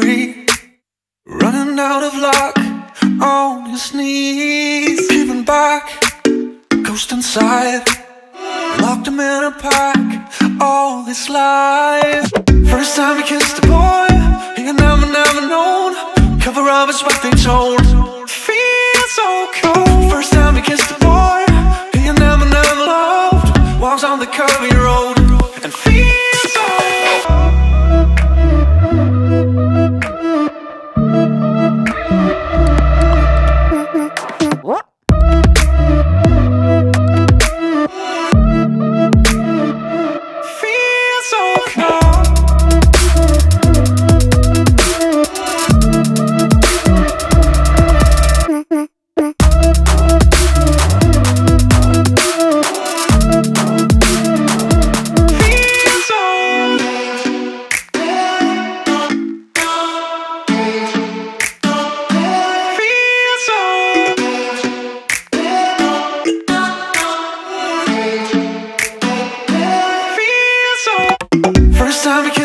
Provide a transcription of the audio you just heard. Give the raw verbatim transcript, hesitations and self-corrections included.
free. Running out of luck, on his knees, giving back, ghost inside. Locked him in a pack, all his life. First time he kissed a boy he had never, never known. Cover up is what they told. Feels so cold. First time he kissed a boy he had never, never loved. Walks on the curvy road and feels so cold. First time